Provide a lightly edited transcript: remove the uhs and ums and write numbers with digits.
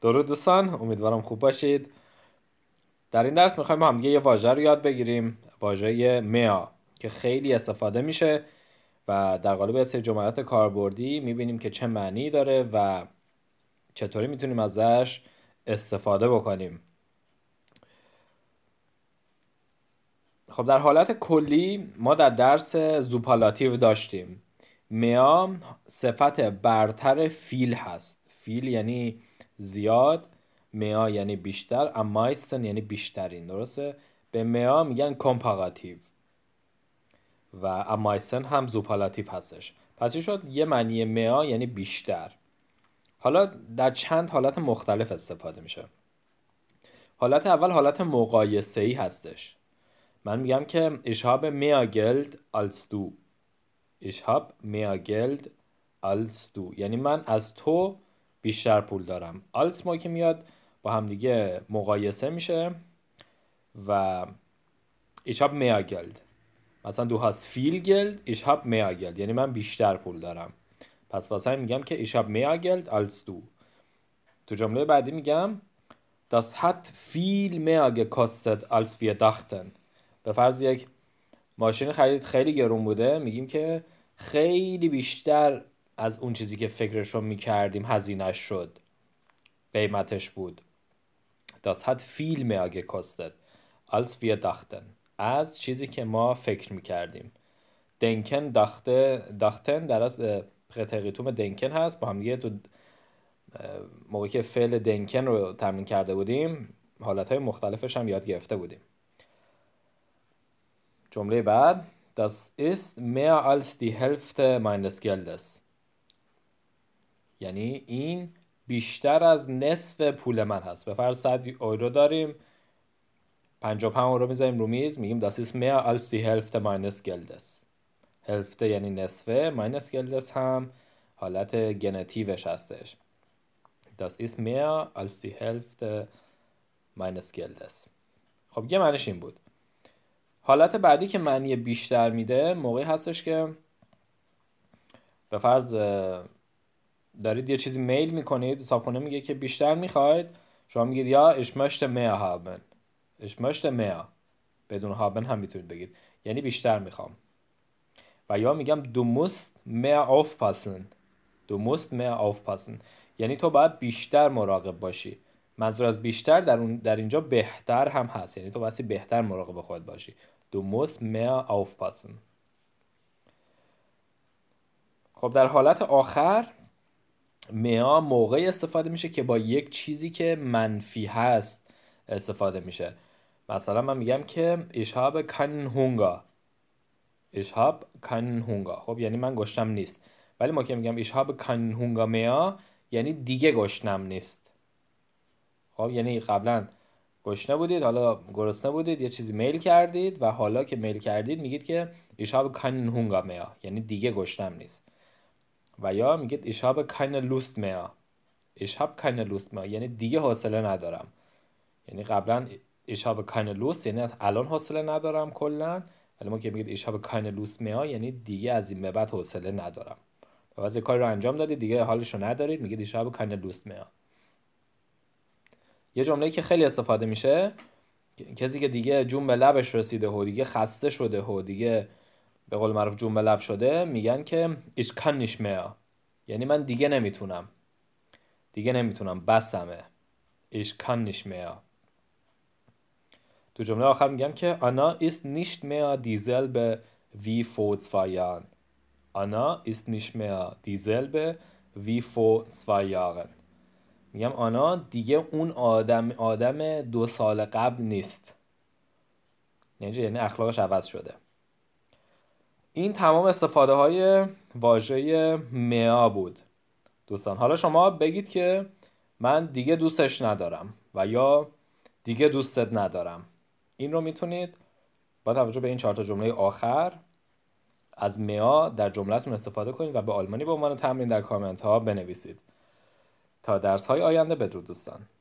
درود دوستان، امیدوارم خوب باشید. در این درس میخوایم هم دیگه یه واژه رو یاد بگیریم، واژه میا که خیلی استفاده میشه و در قالب یه سری جملات کاربردی میبینیم که چه معنی داره و چطوری میتونیم ازش استفاده بکنیم. خب در حالت کلی ما در درس زوپالاتیو داشتیم میا صفت برتر فیل هست. فیل یعنی زیاد، میا یعنی بیشتر، امایستن یعنی بیشترین، درسته؟ به میا میگن کمپاراتیو و امایستن هم زوپالاتیو هستش. پس این شد یه معنی میا یعنی بیشتر. حالا در چند حالت مختلف استفاده میشه. حالت اول حالت مقایسه‌ای هستش. من میگم که ایش هاب میا گلد آلس دو. ایش هاب میا گلد آلس دو یعنی من از تو بیشتر پول دارم. آلس ما که میاد با همدیگه مقایسه میشه و ایش هاب میا گلد، مثلا دو هست فیل گلد ایش هاب میا گلد یعنی من بیشتر پول دارم. پس واسه میگم که ایش هاب میا گلد آلس دو. تو جمله بعدی میگم داس هات فیل میا گکاستت آلس ویر داختن. به فرض یک ماشین خرید خیلی گرون بوده، میگیم که خیلی بیشتر از اون چیزی که فکرشو میکردیم هزینهش شد، قیمتش بود. داس هات فیل میا گکاستت آلس ویر داختن، از چیزی که ما فکر میکردیم. دنکن داختن در از پرتقیتوم دنکن هست، با هم دیگه تو موقعی که فعل دنکن رو تمرین کرده بودیم حالتهای مختلفش هم یاد گرفته بودیم. جمله بعد Das ist mehr als die Hälfte meines Geldes یعنی این بیشتر از نصف پول من هست. به فرض 100 یورو داریم، 55 یورو میذاریم رو میز، میگیم Das ist mehr als die Hälfte meines Geldes. هلفته یعنی نصفه، minus گلدس هم حالت گنتیوش هستش. Das ist mehr als die Hälfte minus گلدس. خب یه معنیش این بود. حالت بعدی که معنی بیشتر میده موقعی هستش که به فرض دارید یه چیزی میل میکنید، صاحبخونه میگه که بیشتر میخواید، شما میگید یا اش مشت میا هابن. اش مشت میا، بدون هابن هم میتونید بگید، یعنی بیشتر میخوام. و یا میگم دو موست میا آفپاسن. دو موست میا آفپاسن یعنی تو باید بیشتر مراقب باشی. منظور از بیشتر در اینجا بهتر هم هست، یعنی تو باید بهتر مراقب خودت باشی. دو موست میا آفپاسن. خب در حالت آخر میا موقعی استفاده میشه که با یک چیزی که منفی هست استفاده میشه. مثلا من میگم که ایش هاب کن هونگا. ایش هاب کن هونگا، خب یعنی من گشتم نیست. ولی ما که میگم ایش هاب کن هونگا میا یعنی دیگه گشتم نیست. خب یعنی قبلا گشنه بودید، حالا گرسنه بودید، یه چیزی میل کردید و حالا که میل کردید میگید که ایش هاب کن هونگا میا یعنی دیگه گشتم نیست. و یا میگید ایش هاب keine Lust mehr. ایش هاب keine Lust mehr یعنی دیگه حوصله ندارم. یعنی قبلا ایش هاب keine Lust یعنی الان حوصله ندارم کلا، ولی ما که میگید ایش هاب keine Lust mehr یعنی دیگه از این به بعد حوصله ندارم. باز کاری رو انجام دادید دیگه حالش رو ندارید، میگید ایش هاب keine Lust mehr. یه جمله‌ای که خیلی استفاده میشه کسی که دیگه جون به لبش رسیده و دیگه خسته شده و دیگه به قول معروف جون به لب شده، میگن که ایش کن نیش میا یعنی من دیگه نمیتونم، دیگه نمیتونم، بسمه. ایش کن نیش میا. تو جمله آخر میگم که آنا ایست نیشت میا دیزل به وی فو زوایان. آنا ایست نیشت میا دیزل به وی فو زوایان. میگم آنا دیگه اون آدم 2 سال قبل نیست، یعنی اخلاقش عوض شده. این تمام استفاده های واژه میا بود دوستان. حالا شما بگید که من دیگه دوستش ندارم و یا دیگه دوستت ندارم. این رو میتونید با توجه به این 4 تا جمله آخر از میا در جملتون استفاده کنید و به آلمانی به عنوان تمرین در کامنت ها بنویسید. تا درس های آینده بدرود دوستان.